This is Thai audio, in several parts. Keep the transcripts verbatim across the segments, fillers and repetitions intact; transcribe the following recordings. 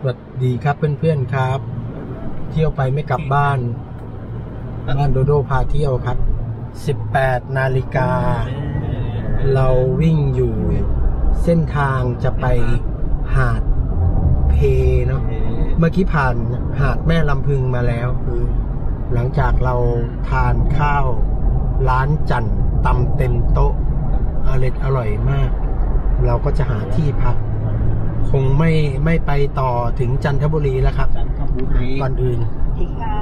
สวัสดีครับเพื่อนๆครับเที่ยวไปไม่กลับบ้านบ้านโดโดพาเที่ยวครับสิบแปดนาฬิกาเราวิ่งอยู่เส้นทางจะไปหาดเพเนาะเมื่อกี้ผ่านหาดแม่ลำพึงมาแล้วคือหลังจากเราทานข้าวร้านจั่นตำเต็มโต๊ะอร่อยอร่อยมากเราก็จะหาที่พักคงไม่ไม่ไปต่อถึงจันทบุรีแล้วครับจันทบุรีก่อนอื่นดีค่ะ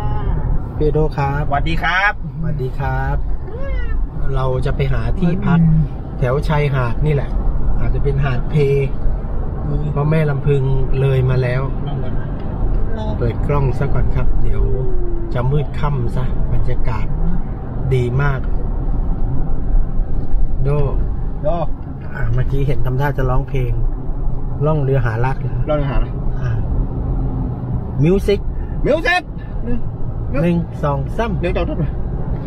พี่โดครับสวัสดีครับสวัสดีครับเราจะไปหาที่พักแถวชายหาดนี่แหละอาจจะเป็นหาดเพเพราะแม่ลำพึงเลยมาแล้วเปิดกล้องซะก่อนครับเดี๋ยวจะมืดค่ำซะบรรยากาศดีมากโดโดเมื่อกี้เห็นทำท่าจะร้องเพลงล่องเรือหารักล่องเรือหารักมิวสิกมิวสิกหนึ่งสองสามหนึ่งสองสาม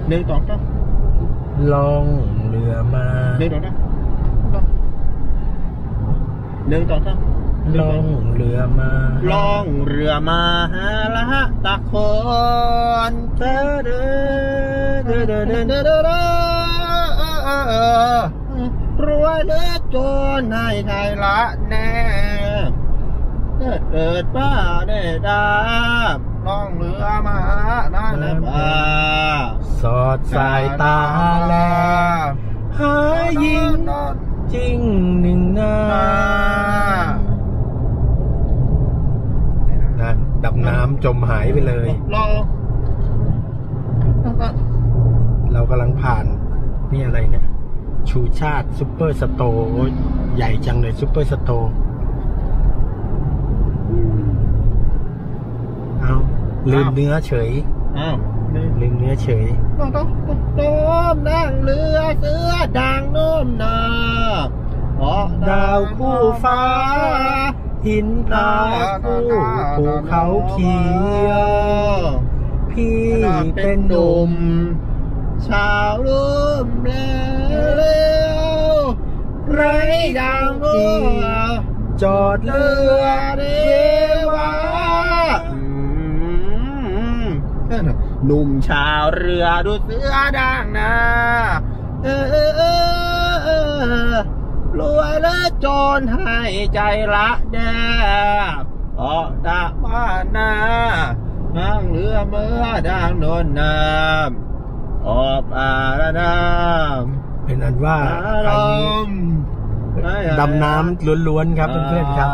หนึ่งสองสามล่องเรือมาหนึ่งสองสามหนึ่งสองสามล่องเรือมาล่องเรือมาหาละตะโคนเด้อเด้อเด้อเด้อเด้อเด้อเด้อรวยเลิศจนนายไทยละแน่เกิดป้าได้ดาบล่องเรือมาได้เลยป้าสอดสายตาแลหายิงจริงหนึ่งนานั่นดับน้ำจมหายไปเลยเรากำลังผ่านนี่อะไรเนี่ยชูชาติซุปเปอร์สโตร์ใหญ่จังเลยซุปเปอร์สโตร์เอาลืมเนื้อเฉยเอาลืมเนื้อเฉยต้องต้องโน้มนั่งเรือเสือดังโน้มนาเพราะดาวคู่ฟ้าหินตาคู่ภูเขาเขียวพี่เป็นหนุ่มชาวลืมแล้วไร้ดังจีจอดเรือเดียวหนุ่มชาวเรือดูเสือดังนะรวยและจนให้ใจละแดบออกตะบ้านนานั่งเรือเมื่อดังโดนน้ำออบอาระน้ำเป็นอันว่าดำน้ำล้วนๆครับเพื่อนๆครับ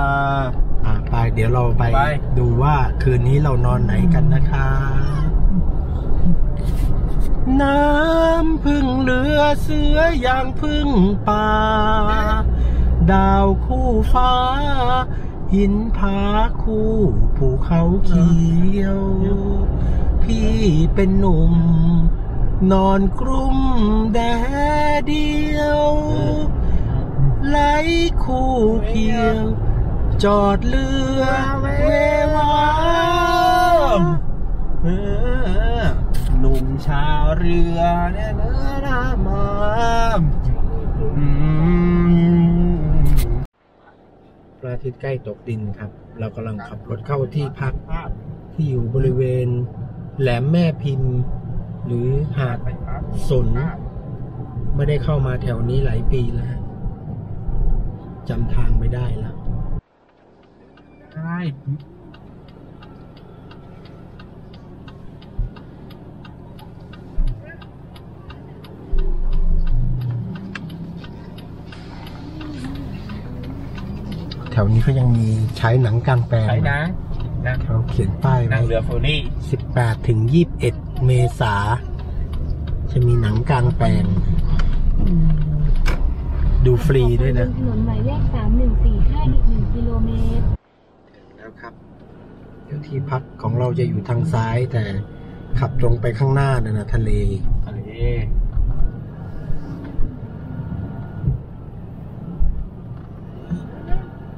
ไปเดี๋ยวเราไปดูว่าคืนนี้เรานอนไหนกันนะคะน้ำพึ่งเรือเสืออย่างพึ่งป่าดาวคู่ฟ้าหินผาคู่ภูเขาเขียวพี่เป็นหนุ่มนอนกลุ่มแดดเดียวไหลคู่เพียงจอดเรือเววามหนุ่มชาวเรือเนี่ยเนื้อน้ำมันพระอาทิตย์ใกล้ตกดินครับเรากำลังขับรถเข้าที่พักที่อยู่บริเวณแหลมแม่พิมพ์หรือหาดสนไม่ได้เข้ามาแถวนี้หลายปีแล้วจำทางไม่ได้แล้วใช่แถวนี้เขายังมีใช้หนังกางแปลงเขาเขียนป้ายไว้เรือโฟนี่สิบแปดถึงยี่สิบเอ็ดเมษาจะมีหนังกลางแปลงดูฟรีด้วยนะถนนหมายเลขสามหนึ่งสี่ห้าอีกหนึ่งกิโลเมตรแล้วครับเดี๋ยวที่พักของเราจะอยู่ทางซ้ายแต่ขับตรงไปข้างหน้าเนี่ยนะทะเลทะเล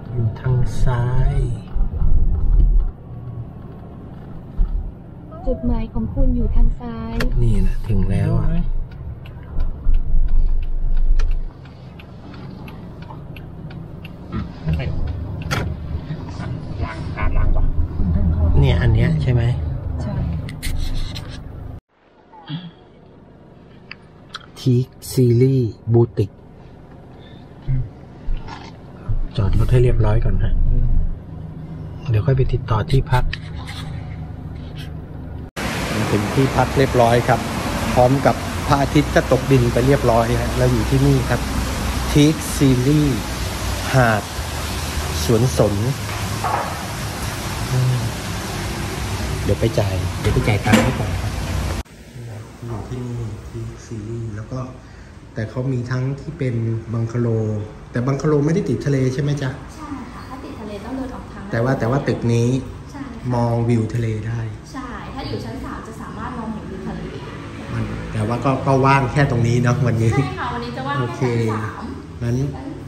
อยู่ทางซ้ายจุดหมายของคุณอยู่ทางซ้ายนี่นะถึงแล้วอ่ะล้างล้าง เนี่ยอันเนี้ยใช่ไหมใช่ทีคซีรีส์บูติกจอดรถให้เรียบร้อยก่อนฮะเดี๋ยวค่อยไปติดต่อที่พักถึงที่พักเรียบร้อยครับพร้อมกับพระอาทิตย์ก็ตกดินไปเรียบร้อยฮะเราอยู่ที่นี่ครับทีคซีรีส์หาดสวนสนเดี๋ยวไปจ่ายเดี๋ยวไปจ่ายตังค์ให้ก่อนครับอยู่ที่นี่ที่ซีรีส์แล้วก็แต่เขามีทั้งที่เป็นบังคโลแต่บังคโลไม่ได้ติดทะเลใช่ไหมจ๊ะใช่ค่ะถ้าติดทะเลต้องเดินออกทางแต่ว่าแต่ว่าตึกนี้มองวิวทะเลได้ใช่ถ้าอยู่ชั้นสามจะสามารถมองเห็นวิวทะเลแต่ว่าก็ก็ว่างแค่ตรงนี้เนาะวันนี้ใช่ค่ะวันนี้จะว่างแค่ชั้นสามงั้น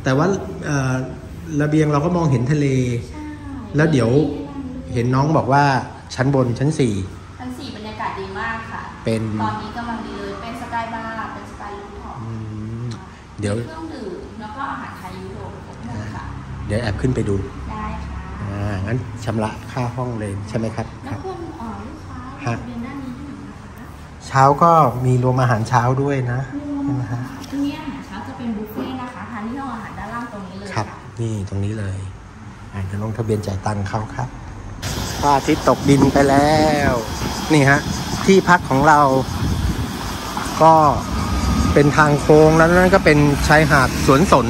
แต่ว่าระเบียงเราก็มองเห็นทะเลแล้วเดี๋ยวเห็นน้องบอกว่าชั้นบนชั้นสี่ชั้นสี่บรรยากาศดีมากค่ะเป็นตอนนี้กำลังดีเลยเป็นสกายบาร์เป็นสกายรูฟท็อปเดี๋ยวเครื่องดื่มแล้วก็อาหารไทยยุโรปค่ะเดี๋ยวแอบขึ้นไปดูได้ค่ะอ่างั้นชำระค่าห้องเลยใช่ไหมครับแล้วคุณอ๋อลูกค้าฮะเดือนหน้านี้ที่ไหนนะคะเช้าก็มีรวมอาหารเช้าด้วยนะใช่ไหมคะตรงนี้อาหารเช้าจะเป็นบุฟเฟ่ต์นะคะทานที่ห้องอาหารด้านล่างตรงนี้เลยครับนี่ตรงนี้เลยอ่าจะลงทะเบียนจ่ายตังค์เขาครับพระอาทิตย์ตกดินไปแล้วนี่ฮะที่พักของเราก็เป็นทางโค้งแล้วนั่นก็เป็นชายหาดสวนสน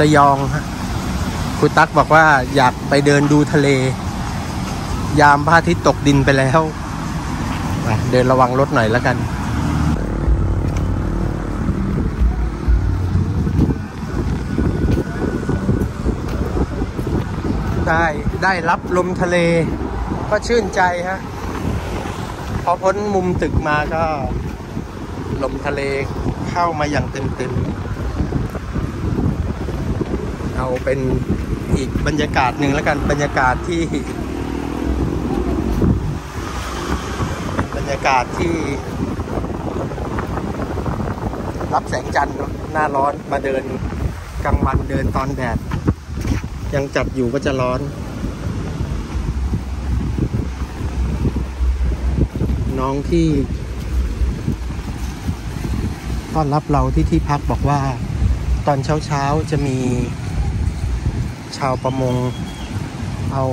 ระยองฮะคุณตั๊กบอกว่าอยากไปเดินดูทะเลยามพระอาทิตย์ตกดินไปแล้วเดินระวังรถหน่อยแล้วกันได้ได้รับลมทะเลก็ชื่นใจฮะพอพ้นมุมตึกมาก็ลมทะเลเข้ามาอย่างเต็มๆเอาเป็นอีกบรรยากาศหนึ่งแล้วกันบรรยากาศที่บรรยากาศที่รับแสงจันทร์หน้าร้อนมาเดินกลางวันเดินตอนแดดยังจัดอยู่ก็จะร้อนน้องที่ต้อนรับเราที่ที่พักบอกว่าตอนเช้าๆจะมีชาวประมงเอา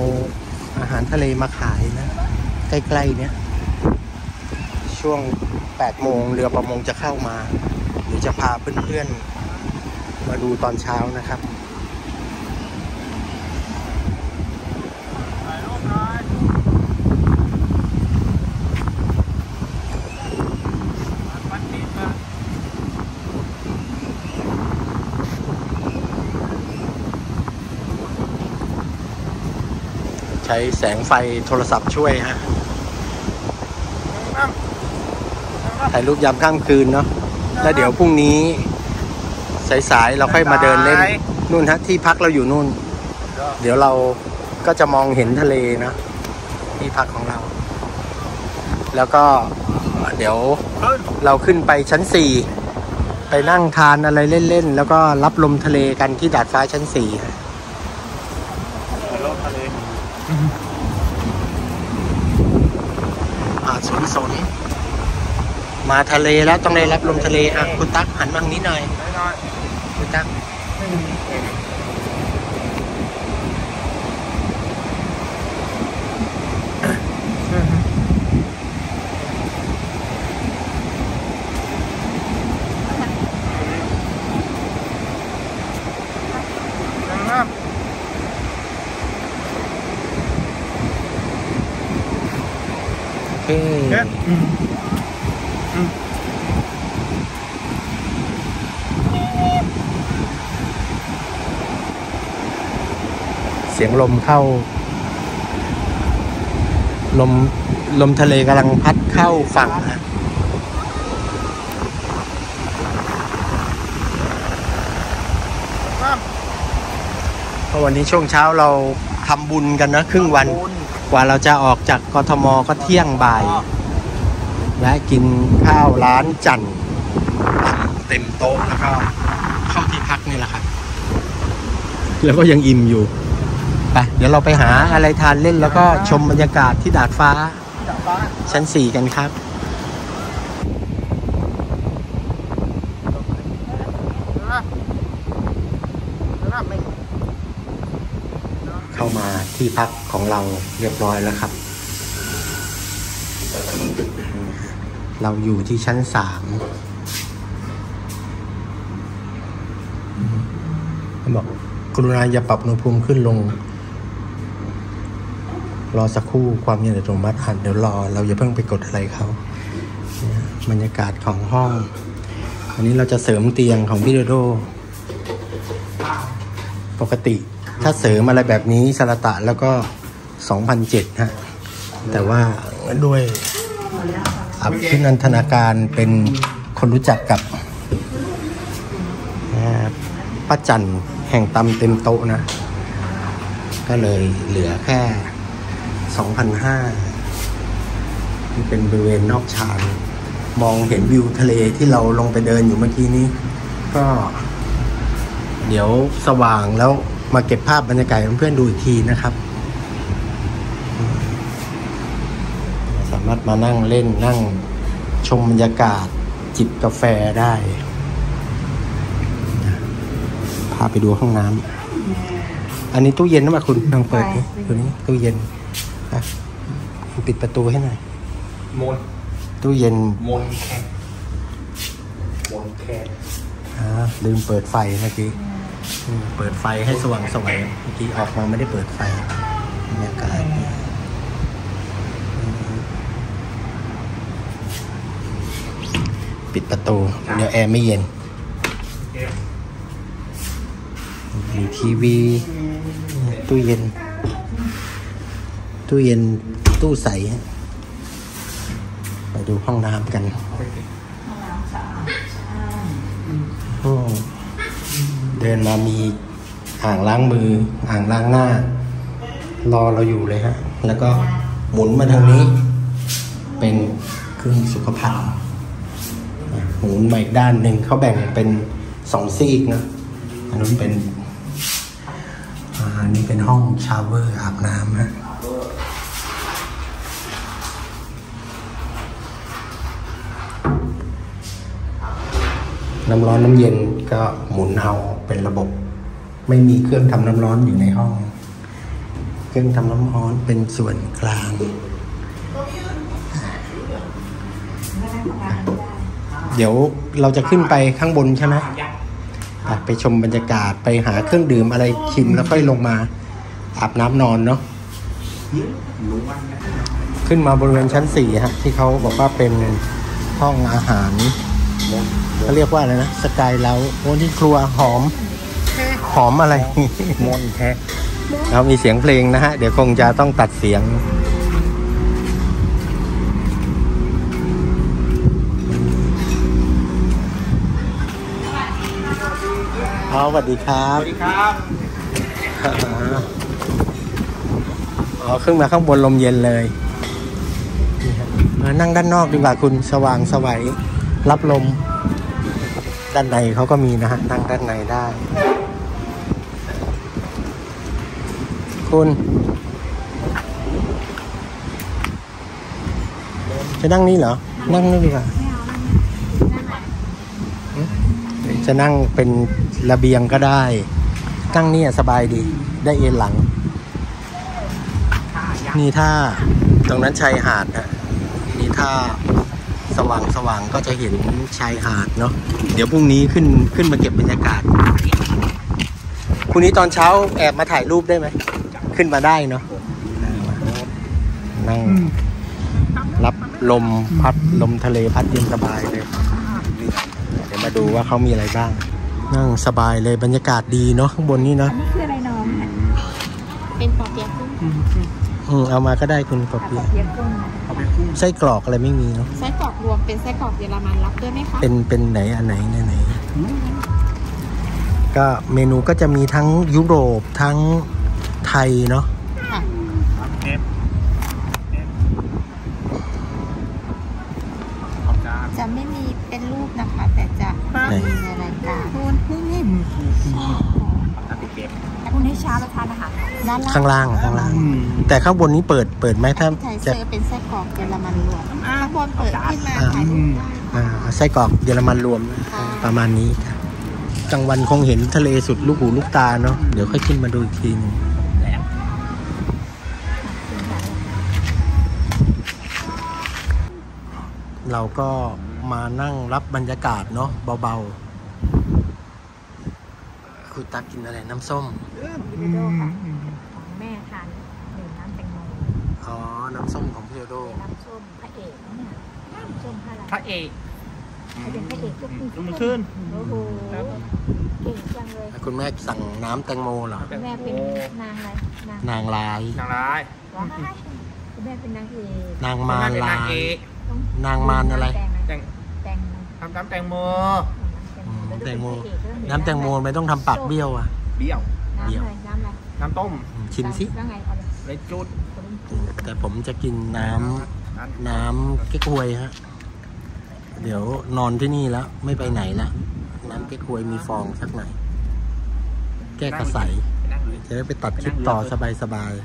อาหารทะเลมาขายนะใกล้ๆเนี้ยช่วงแปดโมงเรือประมงจะเข้ามาหรือจะพาเพื่อนๆมาดูตอนเช้านะครับใช้แสงไฟโทรศัพท์ช่วยฮะถ่ายรูปยามค่ำคืนเนาะแล้วเดี๋ยวพรุ่งนี้สายๆเราค่อยมาเดินเล่นนู่นฮะที่พักเราอยู่นู่นเดี๋ยวเราก็จะมองเห็นทะเลนะที่พักของเราแล้วก็เดี๋ยวเราขึ้นไปชั้นสี่ไปนั่งทานอะไรเล่นๆแล้วก็รับลมทะเลกันที่ดาดฟ้าชั้นสี่สวนสนมาทะเลแล้วต้องได้รับลมทะเลอ่ะคุณตั๊กหันมาทางนี้หน่อยคุณตั๊กเสียงลมเข้าลมลมทะเลกำลังพัดเข้าฝั่งนะเพราะวันนี้ช่วงเช้าเราทำบุญกันนะครึ่งวันกว่าเราจะออกจากกทมก็เที่ยงบ่ายและกินข้าวร้านจันทร์เต็มโต๊ะแล้วก็เข้าที่พักนี่แหละครับแล้วก็ยังอิ่มอยู่ ไปเดี๋ยวเราไปหาอะไรทานเล่นแล้วก็ชมบรรยากาศที่ดาดฟ้าชั้นสี่กันครับเข้ามาที่พักของเราเรียบร้อยแล้วครับเราอยู่ที่ชั้นสามบอกกรุณาอย่าปรับอุณหภูมิขึ้นลงรอสักครู่ความเย็นอัตโนมัติอ่ะเดี๋ยวรอเราอย่าเพิ่งไปกดอะไรเขาบรรยากาศของห้องอันนี้เราจะเสริมเตียงของพี่โดโดปกติถ้าเสริมอะไรแบบนี้สระตะแล้วก็ สองพันเจ็ดร้อย ฮะแต่ว่าด้วยอับขึ้นอันธนาการเป็นคนรู้จักกับป้าจันแห่งตำเต็มโต๊ะนะก็เลยเหลือแค่ สองพันห้าร้อย มันเป็นบริเวณนอกชานมองเห็นวิวทะเลที่เราลงไปเดินอยู่เมื่อกี้นี้ก็เดี๋ยวสว่างแล้วมาเก็บภาพบรรยากาศเพื่อนๆดูอีกทีนะครับสามารถมานั่งเล่นนั่งชมบรรยากาศจิบกาแฟได้พาไปดูห้องน้ำอันนี้ตู้เย็นนะมาคุณลองเปิดดูนี่ตู้เย็นปิดประตูให้หน่อยมนตู้เย็นมนแคนมนแคนอ่าลืมเปิดไฟเมื่อกี้เปิดไฟให้สว่างสวยเมื่อกี้ออกมาไม่ได้เปิดไฟบรรยากาศปิดประตูเดี๋ยวแอร์ไม่เย็นมีทีวีตู้เย็นตู้เย็นตู้ใสไปดูห้องน้ำกันเดินมามีอ่างล้างมืออ่างล้างหน้ารอเราอยู่เลยฮะแล้วก็หมุนมาทางนี้เป็นเครื่องสุขภัณฑ์หมุนมาอีกด้านหนึ่งเขาแบ่งเป็นสองซีกนะอันนี้เป็นอันนี้เป็นห้องชาวเวอร์อาบน้ำฮะน้ำร้อนน้ำเย็นก็หมุนเอาเป็นระบบไม่มีเครื่องทำน้ำร้อนอยู่ในห้องเครื่องทำน้ำร้อนเป็นส่วนกลางเดี๋ยวเราจะขึ้นไปข้างบนใช่ไหมไปชมบรรยากาศไปหาเครื่องดื่มอะไรชิมแล้วค่อยลงมาอาบน้ำนอนเนาะขึ้นมาบริเวณชั้นสี่ฮะที่เขาบอกว่าเป็นห้องอาหารเขาเรียกว่าอะไรนะสกายเล้าโอ้ที่ครัวหอมหอมอะไรมนแท้แล้วมีเสียงเพลงนะฮะเดี๋ยวคงจะต้องตัดเสียงเอาสวัสดีครับสวัสดีครับอ๋อขึ้นมาข้างบนลมเย็นเลยมานั่งด้านนอกดีกว่าคุณสว่างสวัยรับลมด้านในเขาก็มีนะฮะนั่งด้านในได้คุณจะนั่งนี่เหรอนั่งนี่ดีกว่าจะนั่งเป็นระเบียงก็ได้นั่งนี่สบายดีได้เอนหลังนี่ถ้าตรงนั้นชายหาดฮะนี่ถ้าสว่างสว่างก็จะเห็นชายหาดเนาะเดี๋ยวพรุ่งนี้ขึ้นขึ้นมาเก็บบรรยากาศพรุ่งนี้ตอนเช้าแอบมาถ่ายรูปได้ไหมขึ้นมาได้เนาะนั่งรับลมพัดลมทะเลพัดเย็นสบายเลยเดี๋ยวมาดูว่าเขามีอะไรบ้างนั่งสบายเลยบรรยากาศดีเนาะข้างบนนี่เนาะอันนี้คืออะไรน้องเป็นปอเปี๊ยะกุ้งอือเอามาก็ได้คุณปอเปี๊ยะกุ้งไส้กรอกอะไรไม่มีเนาะไส้กรอกรวมเป็นไส้กรอกเยอรมันรับด้วยไหมคะเป็นเป็นไหนอันไหนไหนไหนก็เมนูก็จะมีทั้งยุโรปทั้งไทยเนาะจะไม่มีเป็นรูปนะคะแต่จะมีในรายการคุณเพิ่งเห็นคุณให้ เช้ามาทานอาหารด้านล่างข้างล่างข้างล่างแต่ข้างบนนี้เปิดเปิดไหมถ้าจะเป็นไส้กรอกเยอรมันรวมข้างบนเปิดขึ้นมาอ่าไส้กรอกเยอรมันรวมประมาณนี้กลางวันคงเห็นทะเลสุดลูกหูลูกตาเนาะเดี๋ยวค่อยขึ้นมาดูอีกทีนึงเราก็มานั่งรับบรรยากาศเนาะเบาๆคุณตากินอะไรน้ำส้มพี่โดค่ะของแม่ทานดื่มน้ำแตงโมอ๋อน้ำส้มของพี่โดน้ำส้มพระเอกเนี่ยน้ำส้มพระเอกพระเอกพระเอกยกมือขึ้นโอ้โหเก่งจังเลยคุณแม่สั่งน้ำแตงโมเหรอแม่เป็นนางอะไรนางลายนางลายคุณแม่เป็นนางเอกนางมาลายนางมารอะไรทำน้ำแตงโมน้ำแตงโมน้ำแตงโมไม่ต้องทำปากเบี้ยวอ่ะเบี้ยวเบี้ยวน้ำต้มชิมสิเลยจุดแต่ผมจะกินน้ำน้ำเก๊กฮวยฮะเดี๋ยวนอนที่นี่แล้วไม่ไปไหนละน้ำเก๊กฮวยมีฟองสักหน่อยแก้กระสายจะได้ไปตัดคลิปต่อสบายๆ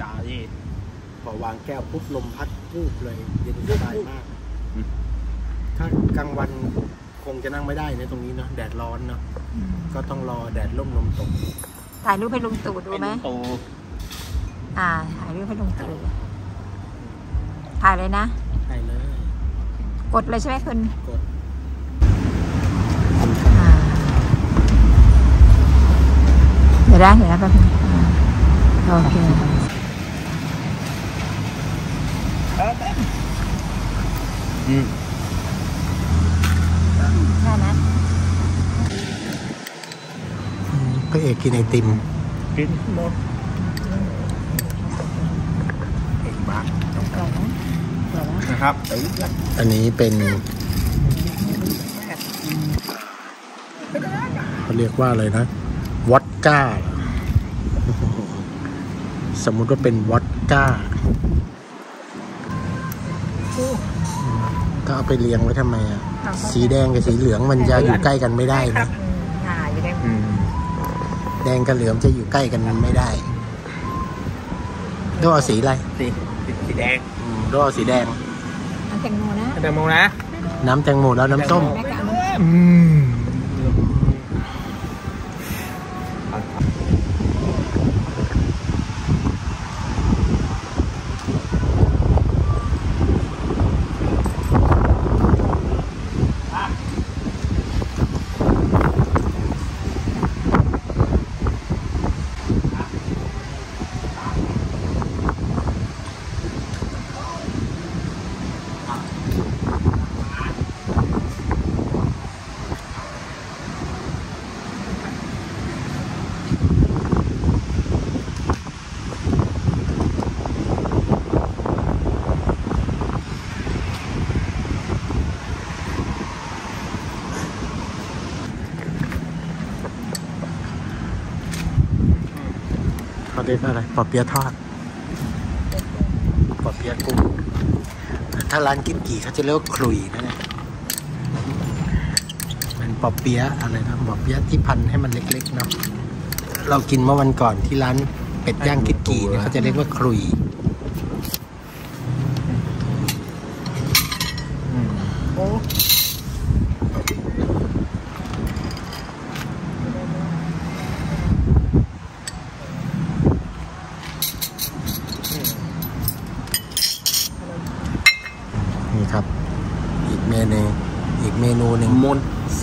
จ่าเย็นพอวางแก้วปุ๊บลมพัดปุ๊บเลยเย็นสบายมากถ้ากลางวันคงจะนั่งไม่ได้ในตรงนี้เนาะแดดร้อนเนาะก็ต้องรอแดดร่มลมตกถ่ายรูปให้ลุงตู่ดูไหมอ่าถ่ายรูปให้ลุงตู่ถ่ายเลยนะถ่ายเลยกดเลยใช่ไหมคุณกดเดี๋ยวได้เดี๋ยวได้แป๊บนึงโอเคอืมได้นะพระเอกกินไอติมกินหมดเอกบ้านะครับอันนี้เป็นเขาเรียกว่าอะไรนะวอดก้าสมมุติว่าเป็นวอดก้าก็เอาไปเลี้ยงไว้ทำไมอ่ะสีแดงกับสีเหลืองมันจะอยู่ใกล้กันไม่ได้นะแดงกับเหลืองจะอยู่ใกล้กันมันไม่ได้ก็เอาสีอะไรสีสีแดงก็เอาสีแดงน้ำแตงโมนะแตงโมนะน้ำแตงโมแล้วน้ำส้มเรียกอะไรปอเปี๊ยะทอดปอเปี๊ยะกุ้งถ้าร้านกิมจิเขาจะเรียกว่าขลุ่ยนะเนี่ยเป็นปอเปี๊ยะอะไรนะปอเปี๊ยะที่พันให้มันเล็กๆเนาะเรากินเมื่อวันก่อนที่ร้านเป็ดย่างกิมจิเนี่ยเขาจะเรียกว่าขลุ่ย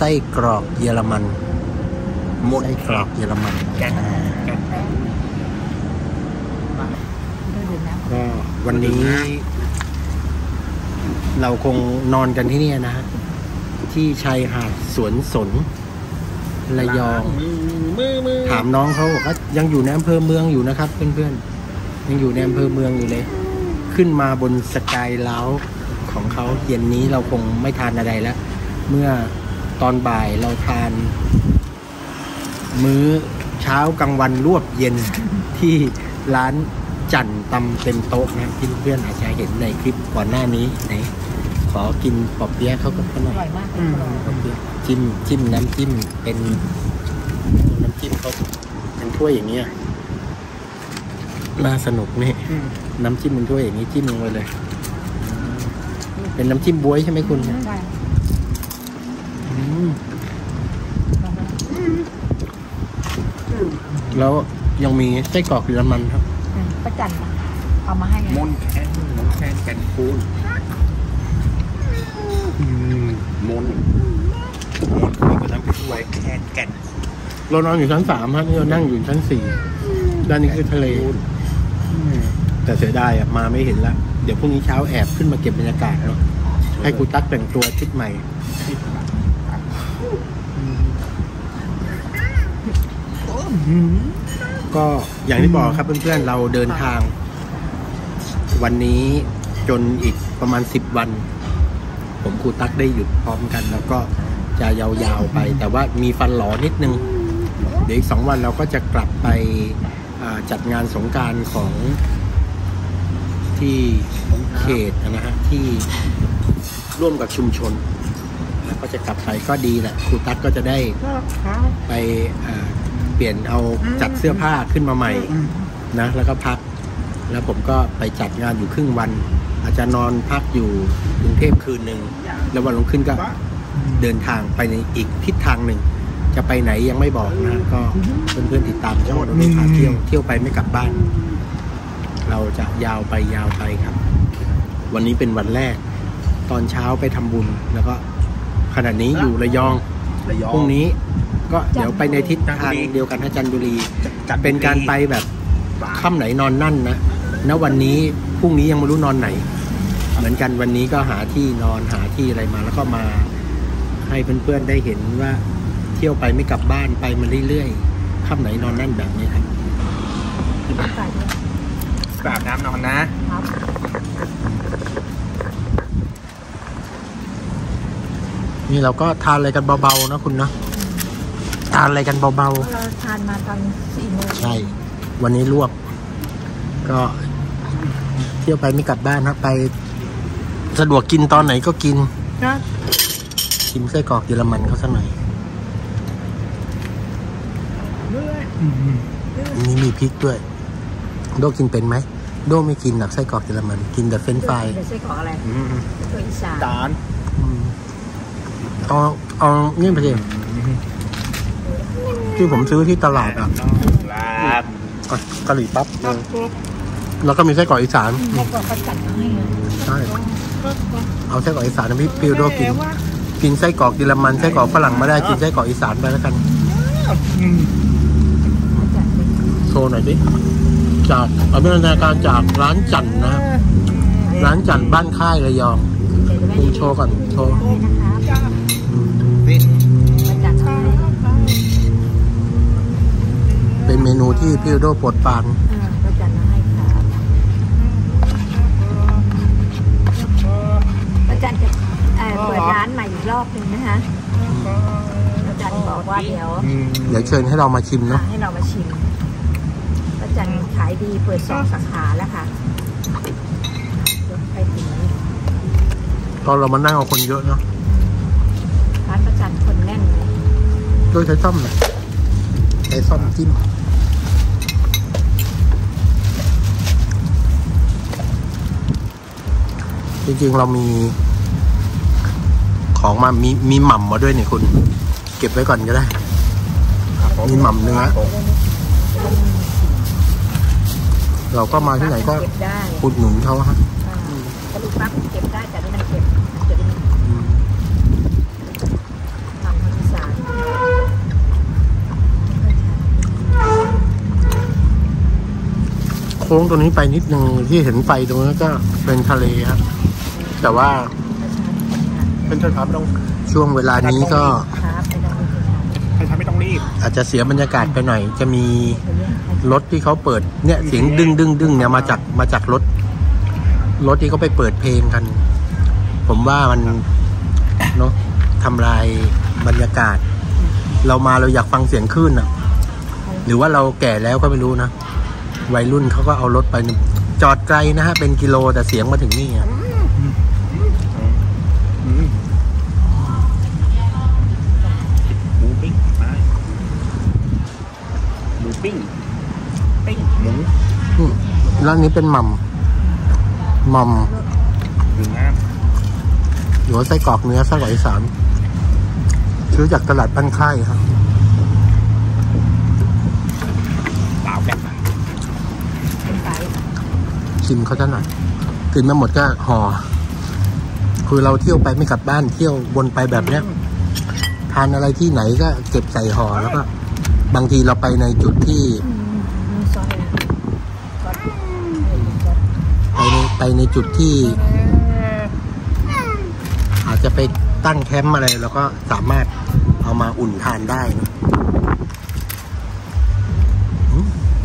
ไส้กรอกเยอรมันไส้กรอกเยอรมันก็วันนี้เราคงนอนกันที่นี่นะที่ชายหาดสวนสนระยองถามน้องเขาบอกว่ายังอยู่ในอำเภอเมืองอยู่นะครับเพื่อนๆยังอยู่ในอำเภอเมืองอยู่เลยขึ้นมาบนสกายเลาจ์ของเขาเย็นนี้เราคงไม่ทานอะไรแล้วเมื่อตอนบ่ายเราทานมื้อ เช้ากลางวันรวบเย็นที่ร้านจั่นตำเต็มโต๊ะนะที่เพื่อนอาจจะเห็นในคลิปก่อนหน้านี้นะขอกินปอบเปี๊ยะเขาก็อร่อยมากจิ้มจิ้มน้ำจิ้มเป็นน้ำจิ้มเขาเป็นถ้วยอย่างเงี้ยน่าสนุกนี่น้ำจิ้มเป็นถ้วยอย่างนี้จิ้มลงไปเลยเป็นน้ำจิ้มบ๊วยใช่ไหมคุณแล้วยังมีไส้กรอกเยอรมันครับประจันเอามาให้มนแคนมนแคนแกนคูนมนมนคือน้ำจิ้มบ๊วยแคนแกนเรานอนอยู่ชั้นสามครับนี่เรานั่งอยู่ชั้นสี่ด้านนี้คือทะเลแต่เสียดายอ่ะมาไม่เห็นละเดี๋ยวพรุ่งนี้เช้าแอบขึ้นมาเก็บบรรยากาศแล้วให้กูตักแต่งตัวชุดใหม่ก็อย่างที่บอกครับเพื่อนๆเราเดินทางวันนี้จนอีกประมาณสิบวันผมกูตักได้หยุดพร้อมกันแล้วก็จะยาวๆไปแต่ว่ามีฟันหลอนิดนึงเดี๋ยวอีกสองวันเราก็จะกลับไปจัดงานสงกรานต์ของที่เขตนะฮะที่ร่วมกับชุมชนแล้วก็จะกลับไปก็ดีแหละครูตั๊กก็จะได้ไปเปลี่ยนเอาจัดเสื้อผ้าขึ้นมาใหม่นะแล้วก็พักแล้วผมก็ไปจัดงานอยู่ครึ่งวันอาจจะนอนพักอยู่กรุงเทพคืนหนึ่งแล้ววันรุ่งขึ้นก็เดินทางไปในอีกทิศทางหนึ่งจะไปไหนยังไม่บอกนะก็เพื่อนๆติดตามช่องเราด้วยพาเที่ยวเที่ยวไปไม่กลับบ้านเราจะยาวไปยาวไปครับวันนี้เป็นวันแรกตอนเช้าไปทำบุญแล้วก็ขณะนี้อยู่ระยองพรุ่งนี้ก็เดี๋ยวไปในทิศทางเดียวกันจันทบุรีจะเป็นการไปแบบค่ำไหนนอนนั่นนะณวันนี้พรุ่งนี้ยังไม่รู้นอนไหนเหมือนกันวันนี้ก็หาที่นอนหาที่อะไรมาแล้วก็มาให้เพื่อนๆได้เห็นว่าเที่ยวไปไม่กลับบ้านไปมาเรื่อยๆค่ำไหนนอนนั่นแบบนี้ครับกราบน้ำนอนนะนี่เราก็ทานอะไรกันเบาๆนะคุณนะทานอะไรกันเบาๆเราทานมาตอนสี่โมงใช่วันนี้รวบก็เที่ยวไปไม่กลับบ้านนะไปสะดวกกินตอนไหนก็กินนะกินไส้กรอกเยอรมันเขาสักหน่อยนี่มีพริกด้วยโดกินเป็นไหมโดไม่กินหนักไส้กรอกเยอรมันกินแต่เฟรนช์ฟรายไส้กรอกอะไรตัวอีสานเอาเอาเงี้ยไปเลยที่ผมซื้อที่ตลาดอ่ะกะหรี่ปั๊บแล้วก็มีไส้กรอกอีสานใช่เอาไส้กรอกอีสานพี่พิวโดกินกินไส้กรอกเยอรมันไส้กรอกฝรั่งไม่ได้กินไส้กรอกอีสานไปแล้วกันโชว์หน่อยดิจากเอาเป็นรายการจากร้านจั่นนะร้านจั่นบ้านค่ายระยองดูโชว์ก่อนโชว์เป็นเมนูที่พี่โดโปรดปรานประจันจะเปิดร้านใหม่อีกรอบหนึ่งนะฮะประจันบอกว่าเดี๋ยวเดี๋ยวเชิญให้เรามาชิมนะให้เรามาชิมประจันขายดีเปิดสองสาขาแล้วค่ะไปถึงตอนเรามานั่งเอาคนเยอะเนาะร้านประจันคนแน่นเลยด้วยใช้ซ่อมเลยใช้ซ่อมจิ้มจริงๆเรามีของมามีมีหม่ำมาด้วยเนี่ยคุณเก็บไว้ก่อนก็ได้มีหม่ำเนื้อเราก็มาที่ไหนก็อุดหนุนเขาฮะกระดูกปั๊บเก็บได้แต่ไม่มันเก็บเก็บได้หม่ำอีสานโค้งตัวนี้ไปนิดนึงที่เห็นไฟตรงนั้นก็เป็นทะเลครับแต่ว่าเป็นทะเลครับต้องช่วงเวลานี้ก็อาจจะเสียบรรยากาศไปหน่อยจะมีรถที่เขาเปิดเนี่ยเสียงดึงดึงดึงเนี่ยมาจากมาจากรถรถที่เขาไปเปิดเพลงกันผมว่ามันเนาะทำลายบรรยากาศเรามาเราอยากฟังเสียงคลื่นอ่ะ หรือว่าเราแก่แล้วก็ไม่รู้นะวัยรุ่นเขาก็เอารถไปจอดไกลนะฮะเป็นกิโลแต่เสียงมาถึงนี่อ่ะหมูปิ้งไปหมูปิ้งปิ้งหมูร้านนี้เป็นหม่ำหม่ำอยู่น้ำหัวไส้กรอกเนื้อไส้กรอกอีสานซื้อจากตลาดบ้านค่ายครับเปล่าแบบกินเขาจะหน่อยกินไม่หมดก็ห่อคือเราเที่ยวไปไม่กลับบ้านเที่ยววนไปแบบเนี้ยทานอะไรที่ไหนก็เก็บใส่ห่อแล้วก็บางทีเราไปในจุดที่ไปในไปในจุดที่อาจจะไปตั้งแคมป์อะไรแล้วก็สามารถเอามาอุ่นทานได้นะ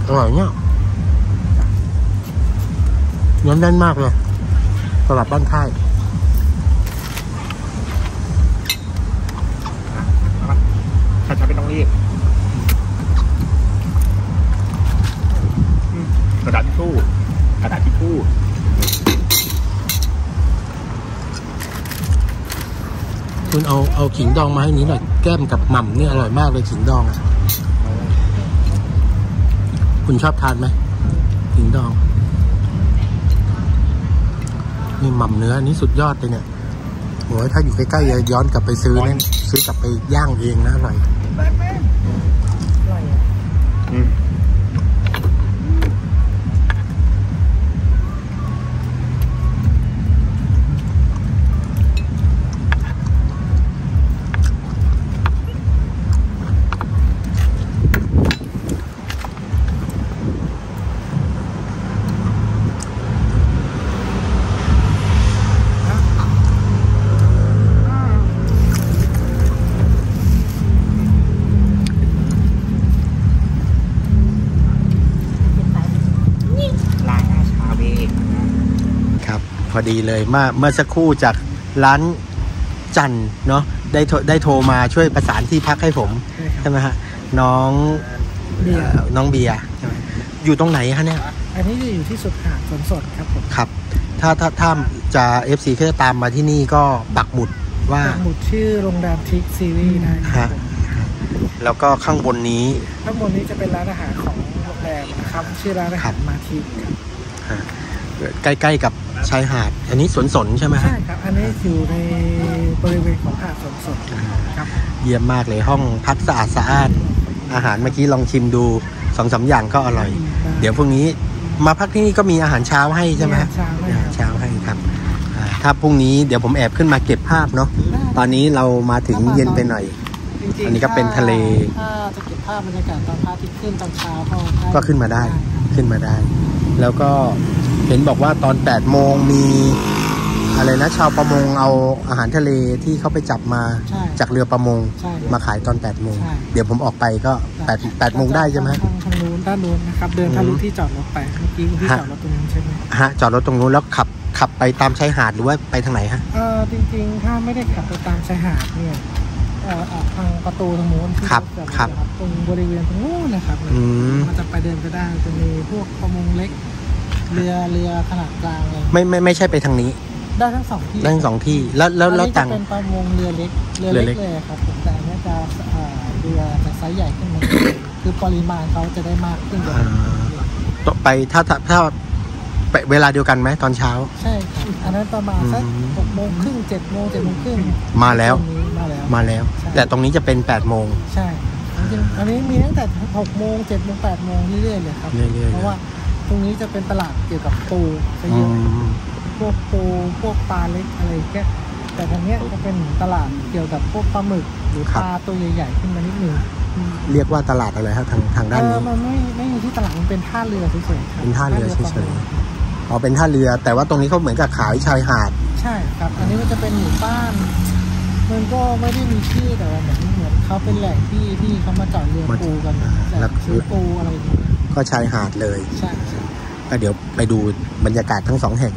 อร่อยเนี่ยเนื้อแน่นมากเลยสลับบ้านค่ายฉันจะไม่ต้องรีบกระดาษทิชชู่กระดาษทิชชู่คุณเอาเอาขิงดองมาให้นี้หน่อยแก้มกับหม่ำเนี่ยอร่อยมากเลยขิงดองคุณชอบทานไหมขิงดองนี่หม่ำเนื้อนี่สุดยอดเลยเนี่ยโอ้ยถ้าอยู่ใกล้ๆอย่าย้อนกลับไปซื้อเนี่ยซื้อกลับไปย่างเองนะอร่อยพอดีเลยเมื่อเมื่อสักครู่จากร้านจันเนาะได้ได้โทรมาช่วยประสานที่พักให้ผมใช่ไหมฮะน้องน้องเบียร์อยู่ตรงไหนฮะเนี่ยอันนี้อยู่ที่สุดหาดสวนสดครับผมครับถ้าถ้าถ้าจะ เอฟ ซี ก็จะตามมาที่นี่ก็ปักหมุดว่าปักหมุดชื่อโรงแรมทิกซีรีส์นะครับแล้วก็ข้างบนนี้ข้างบนนี้จะเป็นร้านอาหารของโรงแรมนะครับชื่อร้านอาหารมาทิกครับใกล้ๆกับชายหาดอันนี้สวนสนใช่ไหมใช่ครับอันนี้อยู่ในบริเวณของหาดสวนสนครับเยี่ยมมากเลยห้องพักสะอาดสะอาดอาหารเมื่อกี้ลองชิมดูสองสามอย่างก็อร่อยเดี๋ยวพรุ่งนี้มาพักที่นี่ก็มีอาหารเช้าให้ใช่ไหมอาหารเช้าให้ครับถ้าพรุ่งนี้เดี๋ยวผมแอบขึ้นมาเก็บภาพเนาะตอนนี้เรามาถึงเย็นไปหน่อยอันนี้ก็เป็นทะเลถ้าจะเก็บภาพบรรยากาศตอนพระอาทิตย์ขึ้นตอนเช้าก็ขึ้นมาได้ขึ้นมาได้แล้วก็เห็นบอกว่าตอนแปดโมงมีอะไรนะชาวประมงเอาอาหารทะเลที่เขาไปจับมาจากเรือประมงมาขายตอนแปดโมงเดี๋ยวผมออกไปก็แปดโมงได้ใช่ไหมทางนู้นด้านนู้นนะครับเดินทะลุที่จอดรถไปเมื่อกี้ที่จอดรถตรงนู้นใช่ไหมฮะจอดรถตรงนู้นแล้วขับขับไปตามชายหาดหรือว่าไปทางไหนฮะเออจริงๆถ้าไม่ได้ขับไปตามชายหาดเนี่ยออกทางประตูทางโน้นครับครับตรงบริเวณตรงนู้นนะครับมันจะไปเดินไปได้จะมีพวกประมงเล็กเรือเรือขนาดกลางเลยไม่ไม่ไม่ใช่ไปทางนี้ได้ทั้งสองที่ได้ทั้งสองที่แล้วแล้วแล้วต่างเป็นประมงเรือเล็กเรือเล็กเลยครับแต่เนี้ยจะเรือจะไซส์ใหญ่ขึ้นมาคือปริมาณเขาจะได้มากขึ้นต่อไปถ้าถ้าเวลาเดียวกันไหมตอนเช้าใช่ครับอันนั้นประมาณสักหกโมงครึ่งเจ็ดโมงเจ็ดโมงครึ่งมาแล้วมาแล้วมาแล้วแต่ตรงนี้จะเป็นแปดโมงใช่อันนี้มีตั้งแต่หกโมงเจ็ดโมงแปดโมงเรื่อยๆเลยครับเพราะว่าตรงนี้จะเป็นตลาดเกี่ยวกับปูจะเยอะพวกปูพวกปลาเล็กอะไรแค่แต่ทางเนี้ยจะเป็นตลาดเกี่ยวกับพวกปลาหมึกหรือปลาตัวใหญ่ๆขึ้นมานิดนึงเรียกว่าตลาดอะไรครับทางทางด้านนี้มันไม่ไม่อยู่ที่ตลาดมันเป็นท่าเรือเฉยๆเป็นท่าเรือเฉยๆอ๋อเป็นท่าเรือแต่ว่าตรงนี้เขาเหมือนกับขายชายหาดใช่ครับอันนี้มันจะเป็นหมู่บ้านมันก็ไม่ได้มีชื่อแต่ว่าเหมือนเหมือนเขาเป็นแหล่งที่ที่เขามาจอดเรือปูกันแล้วซื้อปูอะไรก็ชายหาดเลยก็เดี๋ยวไปดูบรรยากาศทั้งสองแห่ง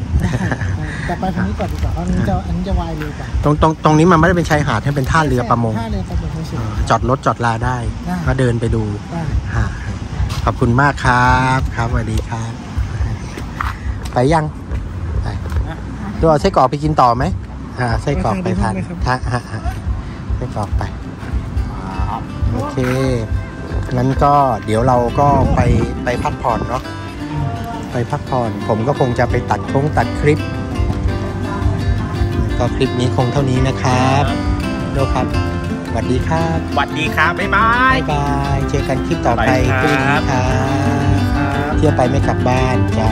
แต่ไปทางนี้ก่อนดีกว่าอันนี้จะอันนี้จะวายเรือก่อนตรงตรงตรงนี้มันไม่ได้เป็นชายหาดให้เป็นท่าเรือประมงจอดรถจอดลาได้ก็เดินไปดู อบคุณมากครับครับสวัสดีครับไปยังไปดูเอาไส้กรอกไปกินต่อไหมอ่าไส้กรอกไปทานทานไส้กรอกไปโอเคงั้นก็เดี๋ยวเราก็ไปไปพักผ่อนเนาะไปพักผ่อนผมก็คงจะไปตัดคงตัดคลิปก็คลิปนี้คงเท่านี้นะครับโดครับสวัสดีครับสวัสดีครับบ๊ายบายบ๊ายบายเจอกันคลิปต่อไปครับเที่ยวไปไม่กลับบ้านจ้า